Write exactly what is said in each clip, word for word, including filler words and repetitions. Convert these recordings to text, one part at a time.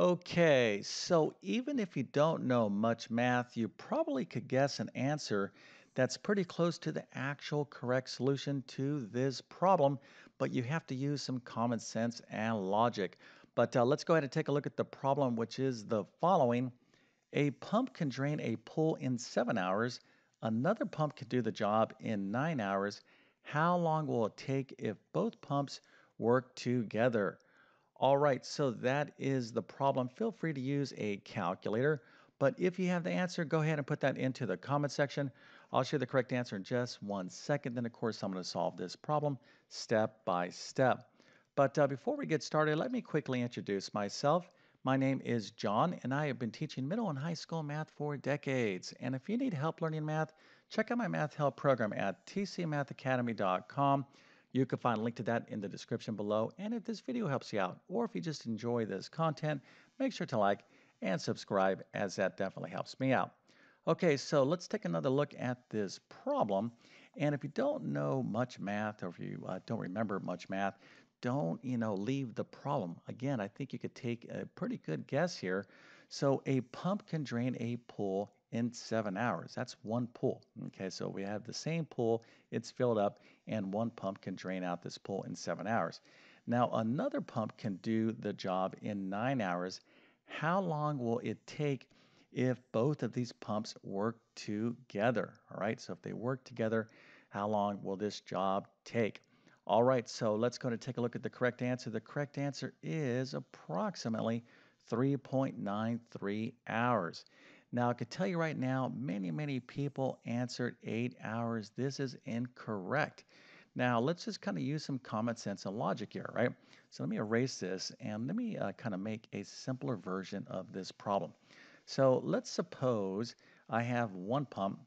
Okay, so even if you don't know much math, you probably could guess an answer that's pretty close to the actual correct solution to this problem, but you have to use some common sense and logic. But uh, let's go ahead and take a look at the problem, which is the following. A pump can drain a pool in seven hours. Another pump can do the job in nine hours. How long will it take if both pumps work together? All right, so that is the problem. Feel free to use a calculator, but if you have the answer, go ahead and put that into the comment section. I'll share the correct answer in just one second. Then, of course, I'm going to solve this problem step by step. But uh, before we get started, let me quickly introduce myself. My name is John, and I have been teaching middle and high school math for decades. And if you need help learning math, check out my math help program at t c math academy dot com. You can find a link to that in the description below. And if this video helps you out, or if you just enjoy this content, make sure to like and subscribe, as that definitely helps me out. Okay, so let's take another look at this problem. And if you don't know much math, or if you uh, don't remember much math, don't, you know, leave the problem. Again, I think you could take a pretty good guess here. So a pump can drain a pool in seven hours. That's one pool. Okay, so we have the same pool, it's filled up, and one pump can drain out this pool in seven hours. Now, another pump can do the job in nine hours. How long will it take if both of these pumps work together? All right, so if they work together, how long will this job take? All right, so let's go to take a look at the correct answer. The correct answer is approximately three point nine three hours. Now, I can tell you right now, many, many people answered eight hours. This is incorrect. Now, let's just kind of use some common sense and logic here, right? So let me erase this, and let me uh, kind of make a simpler version of this problem. So let's suppose I have one pump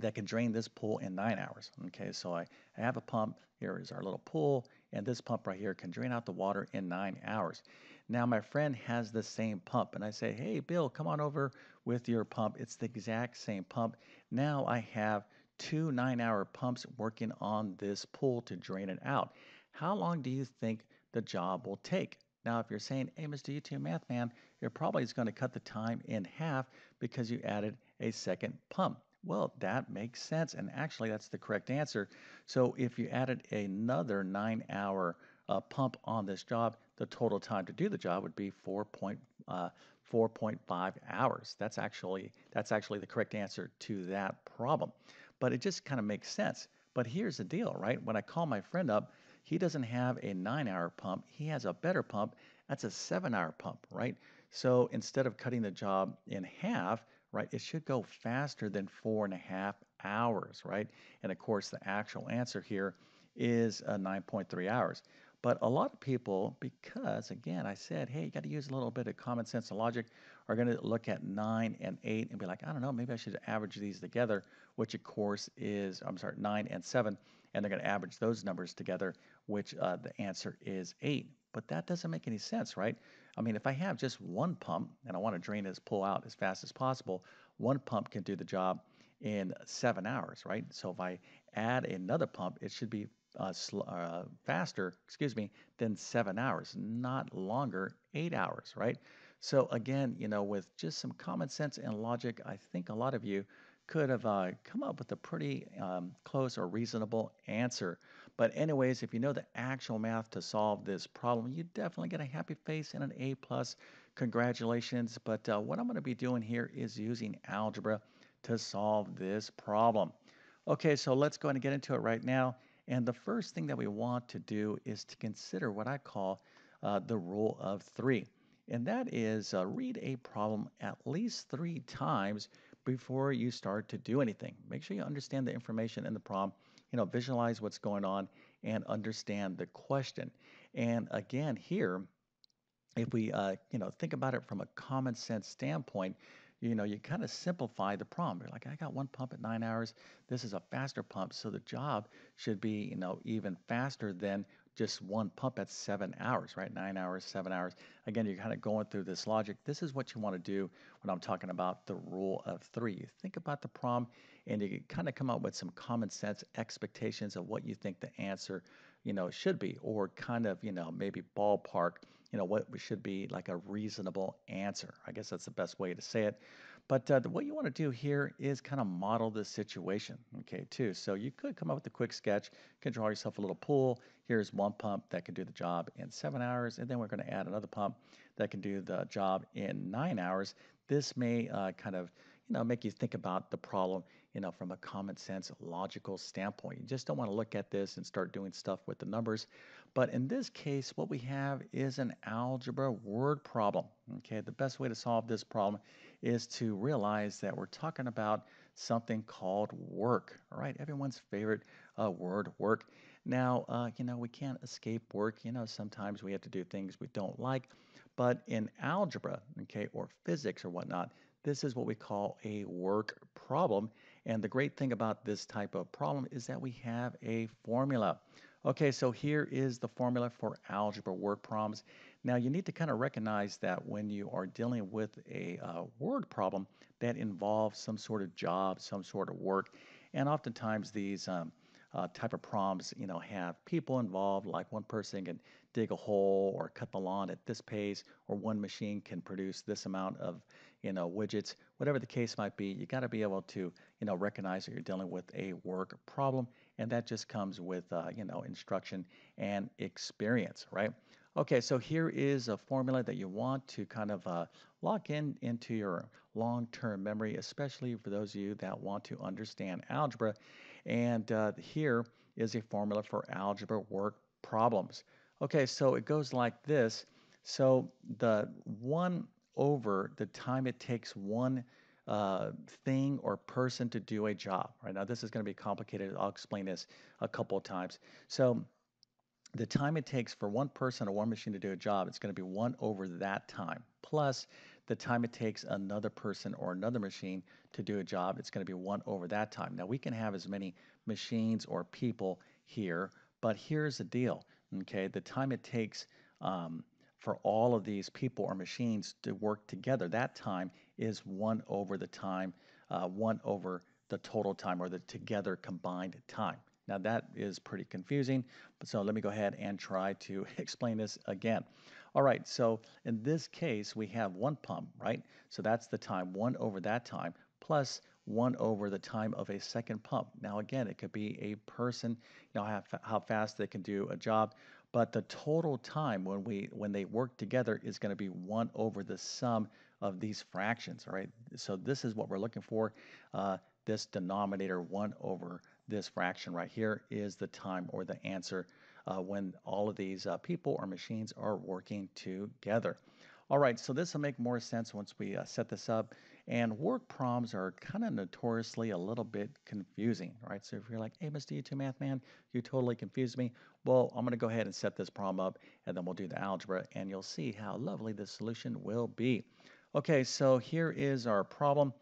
that can drain this pool in nine hours. Okay, so I, I have a pump, here is our little pool, and this pump right here can drain out the water in nine hours. Now my friend has the same pump, and I say, hey, Bill, come on over with your pump. It's the exact same pump. Now I have two nine-hour pumps working on this pool to drain it out. How long do you think the job will take? Now, if you're saying, hey, Mister YouTube Math Man, you're probably going to cut the time in half because you added a second pump. Well, that makes sense, and actually that's the correct answer. So if you added another nine hour uh, pump on this job, the total time to do the job would be four point, uh, four point five hours. That's actually, that's actually the correct answer to that problem. But it just kind of makes sense. But here's the deal, right? When I call my friend up, he doesn't have a nine hour pump. He has a better pump. That's a seven hour pump, right? So instead of cutting the job in half, right? It should go faster than four and a half hours, right? And of course, the actual answer here is uh, nine point three hours. But a lot of people, because again, I said, hey, you got to use a little bit of common sense and logic, are going to look at nine and eight and be like, I don't know, maybe I should average these together, which of course is, I'm sorry, nine and seven. And they're going to average those numbers together, which uh, the answer is eight. But that doesn't make any sense, right? I mean, if I have just one pump and I want to drain this pool out as fast as possible, one pump can do the job in seven hours, right? So if I add another pump, it should be Uh, sl uh, faster, excuse me, than seven hours, not longer, eight hours, right? So again, you know, with just some common sense and logic, I think a lot of you could have uh, come up with a pretty um, close or reasonable answer. But anyways, if you know the actual math to solve this problem, you definitely get a happy face and an A plus. Congratulations. But uh, what I'm going to be doing here is using algebra to solve this problem. Okay, so let's go ahead and get into it right now. And the first thing that we want to do is to consider what I call uh, the rule of three. And that is uh, read a problem at least three times before you start to do anything. Make sure you understand the information in the problem, you know, visualize what's going on and understand the question. And again, here, if we, uh, you know, think about it from a common sense standpoint, you know, you kind of simplify the problem. You're like, I got one pump at nine hours. This is a faster pump, so the job should be, you know, even faster than just one pump at seven hours, right? Nine hours, seven hours. Again, you're kind of going through this logic. This is what you want to do when I'm talking about the rule of three. You think about the problem, and you can kind of come up with some common sense expectations of what you think the answer, you know, should be, or kind of, you know, maybe ballpark, you know, what should be like a reasonable answer. I guess that's the best way to say it. But uh, what you want to do here is kind of model this situation, okay, too. So you could come up with a quick sketch, you can draw yourself a little pool. Here's one pump that can do the job in seven hours, and then we're going to add another pump that can do the job in nine hours. This may uh, kind of, you know, make you think about the problem, you know, from a common sense, logical standpoint. You just don't want to look at this and start doing stuff with the numbers. But in this case, what we have is an algebra word problem. Okay, the best way to solve this problem is to realize that we're talking about something called work, all right? Everyone's favorite uh, word, work. Now, uh, you know, we can't escape work. You know, sometimes we have to do things we don't like. But in algebra, okay, or physics or whatnot, this is what we call a work problem. And the great thing about this type of problem is that we have a formula. Okay, so here is the formula for algebra work problems. Now you need to kind of recognize that when you are dealing with a uh, word problem that involves some sort of job, some sort of work, and oftentimes these um, uh, type of problems, you know, have people involved, like one person can dig a hole or cut the lawn at this pace, or one machine can produce this amount of, you know, widgets, whatever the case might be. You got to be able to, you know, recognize that you're dealing with a work problem, and that just comes with, uh, you know, instruction and experience, right? Okay, so here is a formula that you want to kind of uh, lock in into your long-term memory, especially for those of you that want to understand algebra. And uh, here is a formula for algebra work problems. Okay, so it goes like this. So the one over the time it takes one uh, thing or person to do a job. Right now, this is going to be complicated. I'll explain this a couple of times. So the time it takes for one person or one machine to do a job, it's going to be one over that time, plus the time it takes another person or another machine to do a job, it's going to be one over that time. Now, we can have as many machines or people here, but here's the deal. Okay, the time it takes um, for all of these people or machines to work together, that time is one over the time, uh, one over the total time, or the together combined time. Now that is pretty confusing, but so let me go ahead and try to explain this again. All right, so in this case, we have one pump, right? So that's the time, one over that time, plus one over the time of a second pump. Now again, it could be a person, you know, how, how fast they can do a job, but the total time when we when they work together is going to be one over the sum of these fractions, all right? So this is what we're looking for, uh, this denominator, one over this fraction right here is the time or the answer uh, when all of these uh, people or machines are working together. All right, so this will make more sense once we uh, set this up. And work problems are kind of notoriously a little bit confusing, right? So if you're like, hey, Mister YouTube Math Man, you totally confused me. Well, I'm going to go ahead and set this problem up, and then we'll do the algebra, and you'll see how lovely the solution will be. Okay, so here is our problem.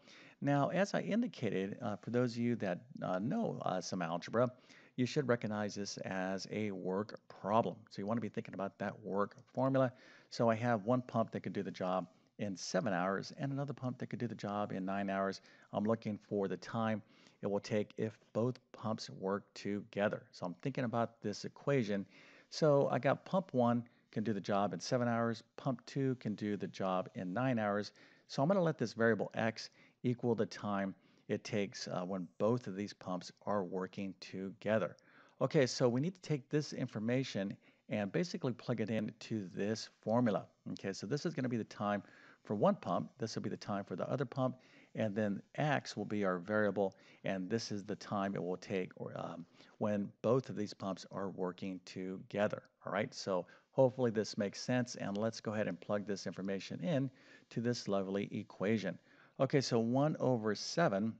Now, as I indicated, uh, for those of you that uh, know uh, some algebra, you should recognize this as a work problem. So you want to be thinking about that work formula. So I have one pump that could do the job in seven hours and another pump that could do the job in nine hours. I'm looking for the time it will take if both pumps work together. So I'm thinking about this equation. So I got pump one can do the job in seven hours. Pump two can do the job in nine hours. So I'm going to let this variable x equal the time it takes uh, when both of these pumps are working together. Okay, so we need to take this information and basically plug it into this formula. Okay, so this is going to be the time for one pump, this will be the time for the other pump, and then x will be our variable, and this is the time it will take or, um, when both of these pumps are working together. All right, so hopefully this makes sense, and let's go ahead and plug this information in to this lovely equation. Okay, so one over seven,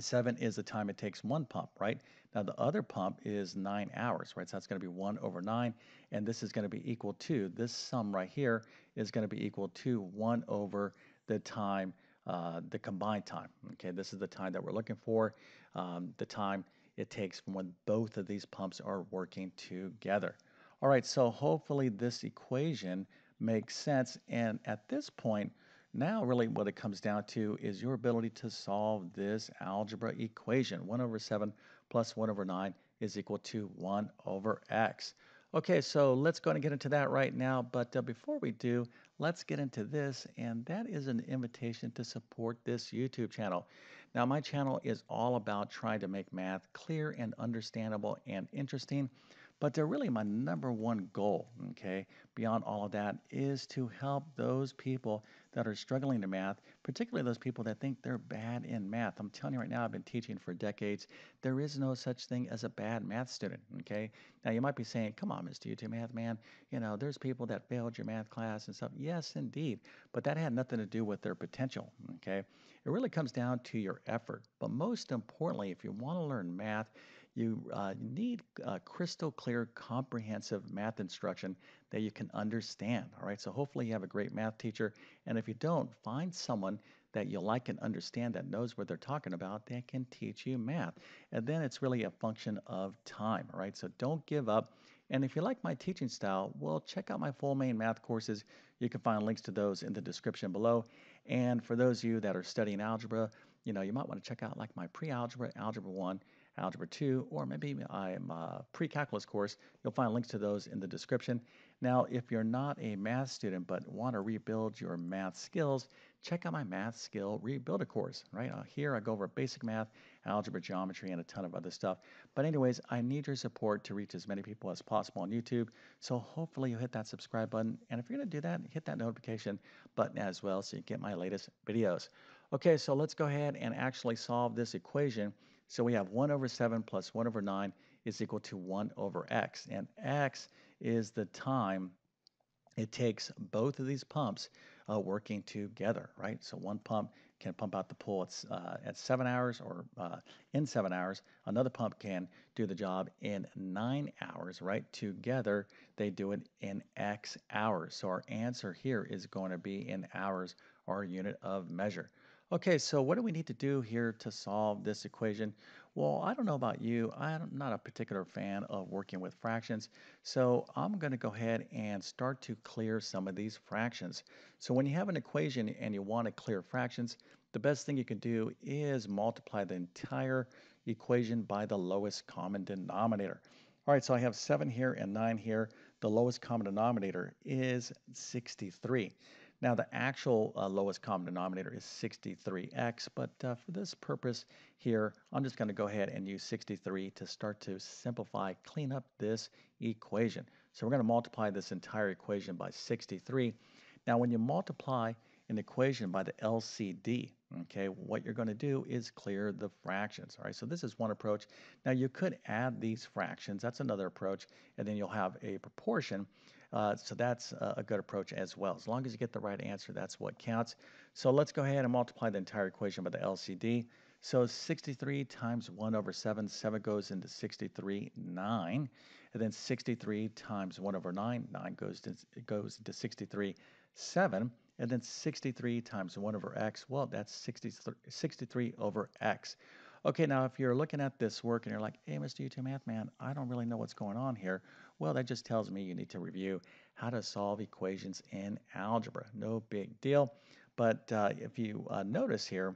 seven is the time it takes one pump, right? Now the other pump is nine hours, right? So that's going to be one over nine, and this is going to be equal to, this sum right here is going to be equal to one over the time, uh, the combined time. Okay, this is the time that we're looking for, um, the time it takes from when both of these pumps are working together. All right, so hopefully this equation makes sense, and at this point, now really what it comes down to is your ability to solve this algebra equation. one over seven plus one over nine is equal to one over x. Okay, so let's go and get into that right now. But uh, before we do, let's get into this, and that is an invitation to support this YouTube channel. Now, my channel is all about trying to make math clear and understandable and interesting, but they're really my number one goal, okay, beyond all of that, is to help those people that are struggling in math, particularly those people that think they're bad in math. I'm telling you right now, I've been teaching for decades. There is no such thing as a bad math student, okay? Now, you might be saying, come on, Mister YouTube Math Man, you know, there's people that failed your math class and stuff. Yes, indeed, but that had nothing to do with their potential, okay? It really comes down to your effort, but most importantly, if you want to learn math, You uh, need uh, crystal clear, comprehensive math instruction that you can understand, all right? So hopefully you have a great math teacher, and if you don't, find someone that you like and understand that knows what they're talking about that can teach you math. And then it's really a function of time, all right? So don't give up. And if you like my teaching style, well, check out my full main math courses. You can find links to those in the description below. And for those of you that are studying algebra, you know, you might want to check out like my pre-algebra, algebra one, algebra two, or maybe I'm a pre-calculus course. You'll find links to those in the description. Now, if you're not a math student but want to rebuild your math skills, check out my Math Skill Rebuilder course, right? Uh, here I go over basic math, algebra, geometry, and a ton of other stuff. But anyways, I need your support to reach as many people as possible on YouTube. So hopefully you'll hit that subscribe button. And if you're going to do that, hit that notification button as well so you get my latest videos. Okay, so let's go ahead and actually solve this equation. So we have one over seven plus one over nine is equal to one over x. And x is the time it takes both of these pumps uh, working together, right? So one pump can pump out the pool at, uh, at seven hours or uh, in seven hours. Another pump can do the job in nine hours, right? Together, they do it in x hours. So our answer here is going to be in hours, our unit of measure. Okay, so what do we need to do here to solve this equation? Well, I don't know about you. I'm not a particular fan of working with fractions, so I'm going to go ahead and start to clear some of these fractions. So when you have an equation and you want to clear fractions, the best thing you can do is multiply the entire equation by the lowest common denominator. All right, so I have seven here and nine here. The lowest common denominator is sixty-three. Now, the actual uh, lowest common denominator is sixty-three x, but uh, for this purpose here, I'm just going to go ahead and use sixty-three to start to simplify, clean up this equation. So we're going to multiply this entire equation by sixty-three. Now, when you multiply an equation by the L C D, okay, what you're going to do is clear the fractions. All right, so this is one approach. Now, you could add these fractions. That's another approach, and then you'll have a proportion. Uh, so that's uh, a good approach as well. As long as you get the right answer, that's what counts. So let's go ahead and multiply the entire equation by the L C D. So sixty-three times one over seven, seven goes into sixty-three, nine. And then sixty-three times one over nine, nine goes to, goes into sixty-three, seven. And then sixty-three times one over x, well, that's sixty-three, sixty-three over x. Okay, now if you're looking at this work and you're like, hey, Mister YouTube Math Man, I don't really know what's going on here. Well, that just tells me you need to review how to solve equations in algebra. No big deal. But uh, if you uh, notice here,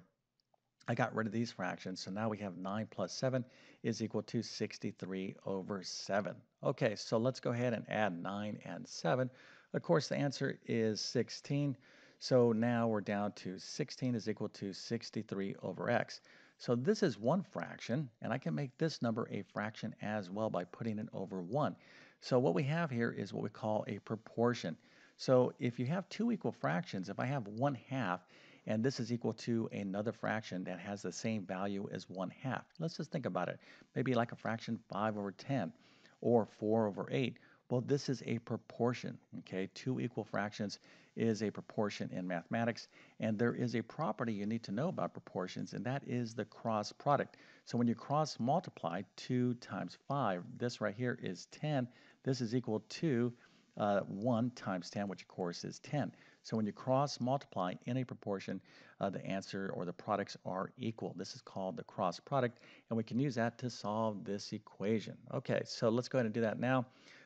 I got rid of these fractions, so now we have nine plus seven is equal to sixty-three over seven. Okay, so let's go ahead and add nine and seven. Of course, the answer is sixteen, so now we're down to sixteen is equal to sixty-three over x. So this is one fraction, and I can make this number a fraction as well by putting it over one. So what we have here is what we call a proportion. So if you have two equal fractions, if I have one half, and this is equal to another fraction that has the same value as one half. Let's just think about it. Maybe like a fraction five over ten or four over eight. Well, this is a proportion, okay? Two equal fractions is a proportion in mathematics, and there is a property you need to know about proportions, and that is the cross product. So when you cross multiply two times five, this right here is ten. This is equal to Uh, one times ten, which of course is ten. So when you cross multiply in a proportion, uh, the answer or the products are equal. This is called the cross product, and we can use that to solve this equation. Okay, so let's go ahead and do that now.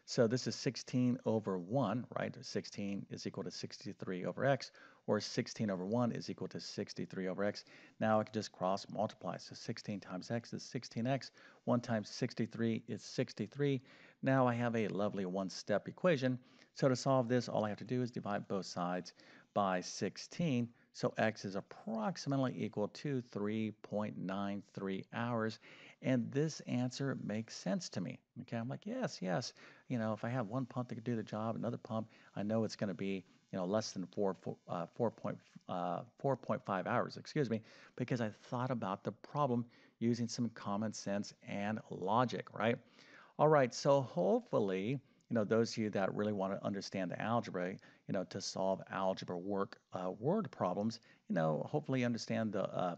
So this is sixteen over one, right? sixteen is equal to sixty-three over x, or sixteen over one is equal to sixty-three over x. Now I can just cross multiply. So sixteen times x is sixteen x. one times sixty-three is sixty-three. Now I have a lovely one-step equation. So to solve this, all I have to do is divide both sides by sixteen. So x is approximately equal to three point nine three hours. And this answer makes sense to me. Okay, I'm like, yes, yes. You know, if I have one pump that can do the job, another pump, I know it's going to be, you know, less than four, four, uh, four point, uh, four point five hours, excuse me, because I thought about the problem using some common sense and logic, right? All right, so hopefully, you know, those of you that really want to understand the algebra, you know, to solve algebra work uh, word problems, you know, hopefully understand the uh,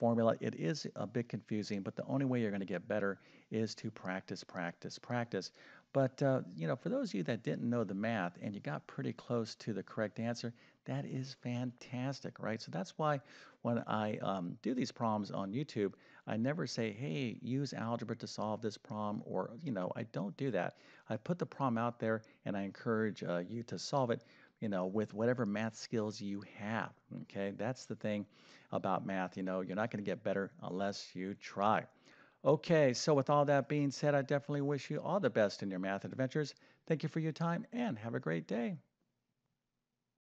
formula. It is a bit confusing, but the only way you're going to get better is to practice, practice, practice. But, uh, you know, for those of you that didn't know the math and you got pretty close to the correct answer, that is fantastic, right? So that's why when I um, do these problems on YouTube, I never say, hey, use algebra to solve this problem, or, you know, I don't do that. I put the problem out there and I encourage uh, you to solve it, you know, with whatever math skills you have, okay? That's the thing about math, you know, you're not going to get better unless you try. Okay, so with all that being said, I definitely wish you all the best in your math adventures. Thank you for your time and have a great day.